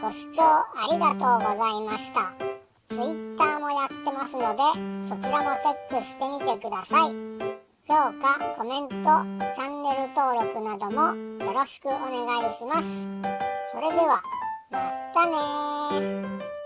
ご視聴ありがとうございました。Twitter もやってますので、そちらもチェックしてみてください。評価、コメント、チャンネル登録などもよろしくお願いします。それでは、またねー。